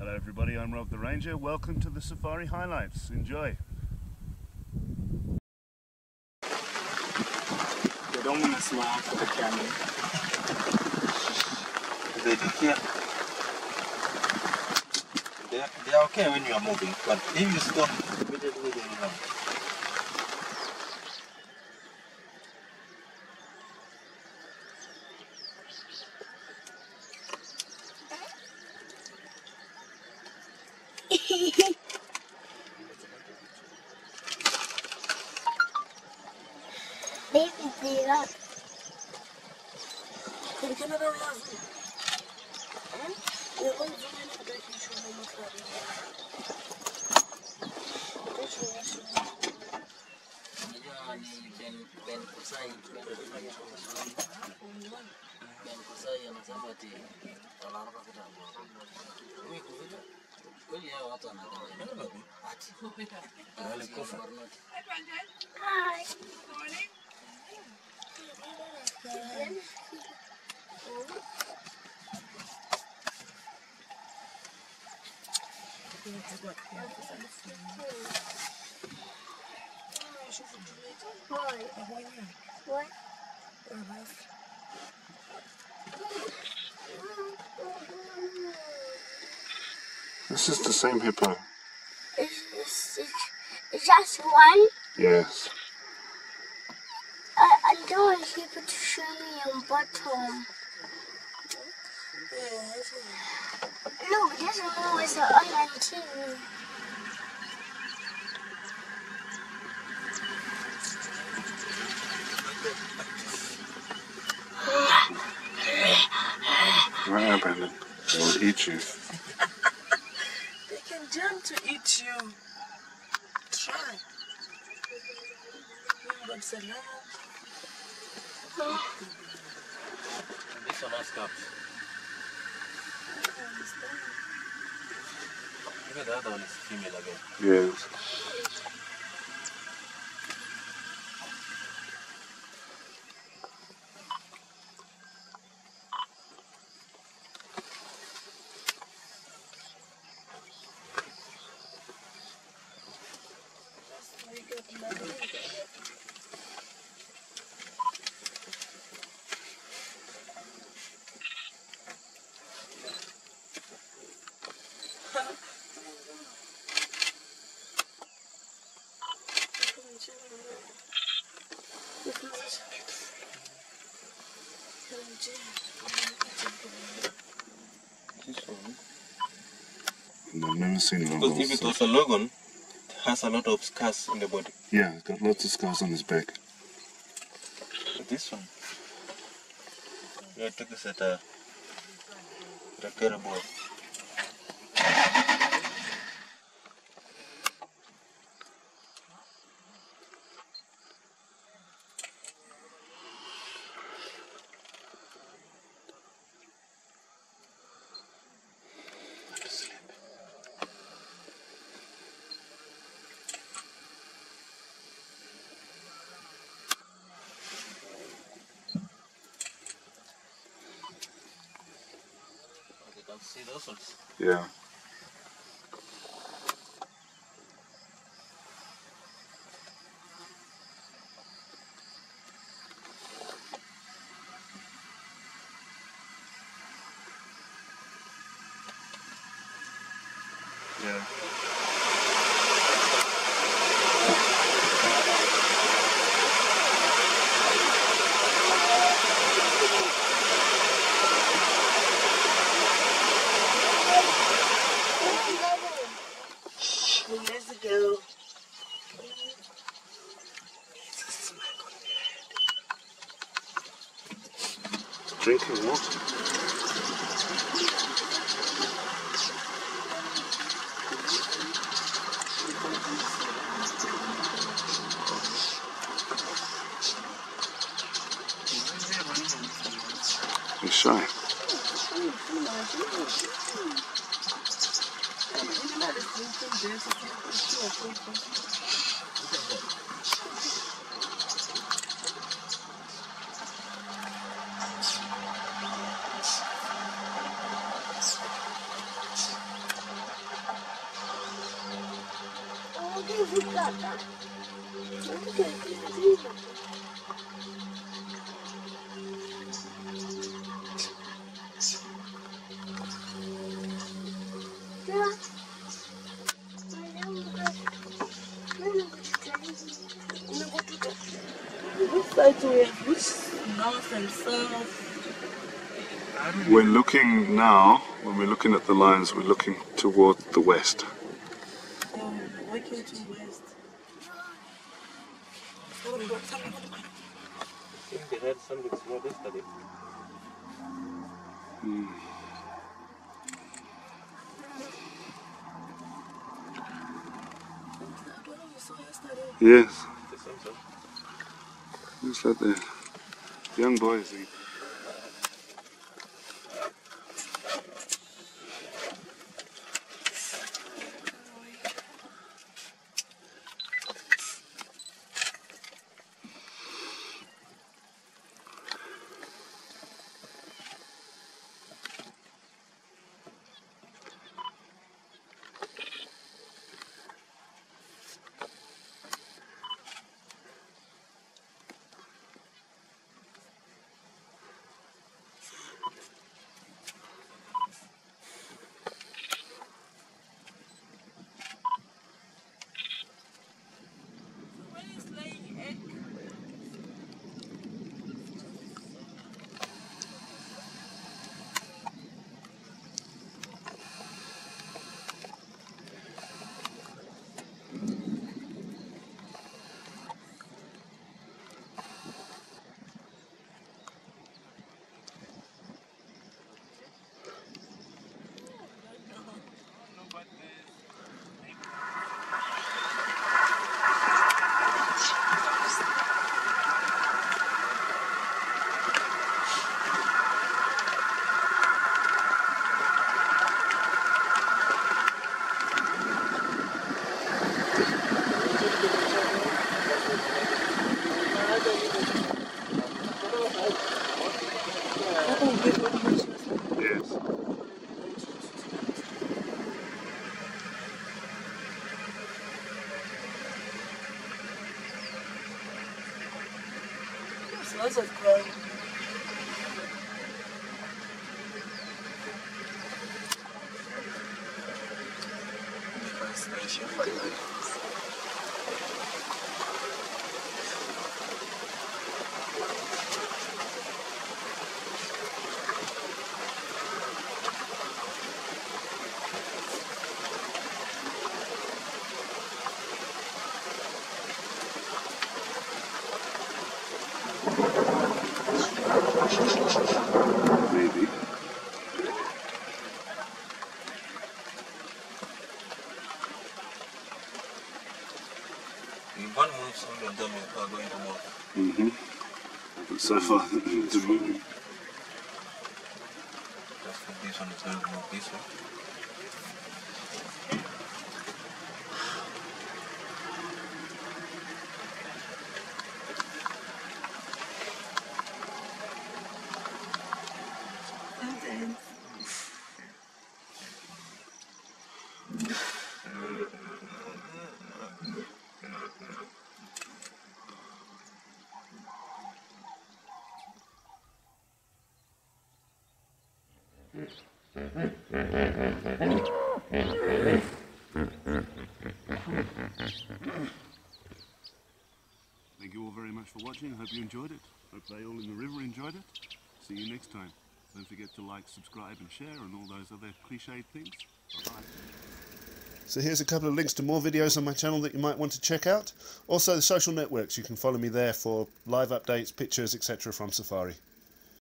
Hello everybody, I'm Rob the Ranger. Welcome to the Safari Highlights. Enjoy! They don't want to smile for the camera. They don't care. They're okay when you're moving, but if you stop immediately, they know. Hi. Good morning. This is the same hippo. It's just one? Yes. I don't want hippo to show me on bottom. No, but this one is an online TV. Right now, Brandon, they will eat you. They can jump to eat you. Try. These are nice cups. Even the other one is female again. Yes. Because if it was a logon, it has a lot of scars in the body. Yeah, it's got lots of scars on his back. But this one, I took this at a terrible. See those ones? Yeah. Yeah. Drinking water. He's shy. результата. We're looking now, when we're looking at the lines, we're looking toward the west. Yes. Looks like the young boy is eating. So far, it's moving. Just put this on the table, move this way. Thank you all very much for watching. Hope you enjoyed it. Hope they all in the river enjoyed it. See you next time. Don't forget to like, subscribe and share and all those other cliched things. Bye-bye. So here's a couple of links to more videos on my channel that you might want to check out. Also the social networks, you can follow me there for live updates, pictures, etc. from Safari.